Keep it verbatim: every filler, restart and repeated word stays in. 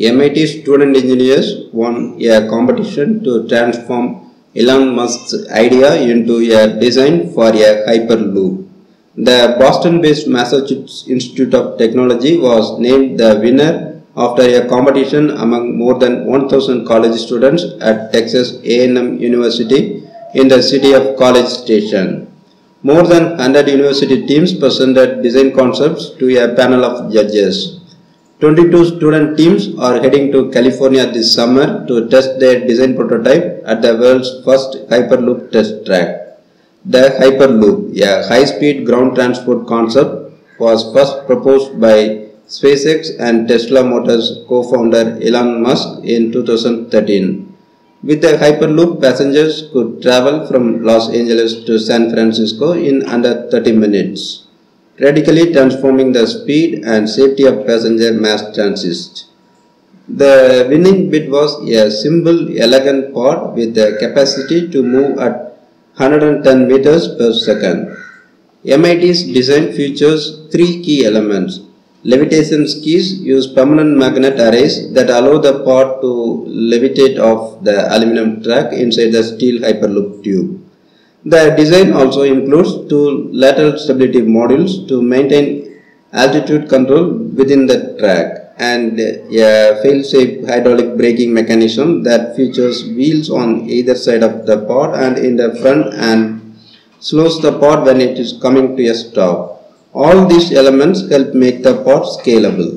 M I T student engineers won a competition to transform Elon Musk's idea into a design for a Hyperloop. The Boston-based Massachusetts Institute of Technology was named the winner after a competition among more than one thousand college students at Texas A and M University in the city of College Station. More than one hundred university teams presented design concepts to a panel of judges. twenty-two student teams are heading to California this summer to test their design prototype at the world's first Hyperloop test track. The Hyperloop, a high-speed ground transport concept, was first proposed by SpaceX and Tesla Motors co-founder Elon Musk in two thousand thirteen. With the Hyperloop, passengers could travel from Los Angeles to San Francisco in under thirty minutes, radically transforming the speed and safety of passenger mass transit. The winning bid was a simple, elegant pod with the capacity to move at one hundred ten meters per second. M I T's design features three key elements. Levitation skis use permanent magnet arrays that allow the pod to levitate off the aluminum track inside the steel Hyperloop tube. The design also includes two lateral stability modules to maintain altitude control within the track and a fail-safe hydraulic braking mechanism that features wheels on either side of the pod and in the front and slows the pod when it is coming to a stop. All these elements help make the pod scalable.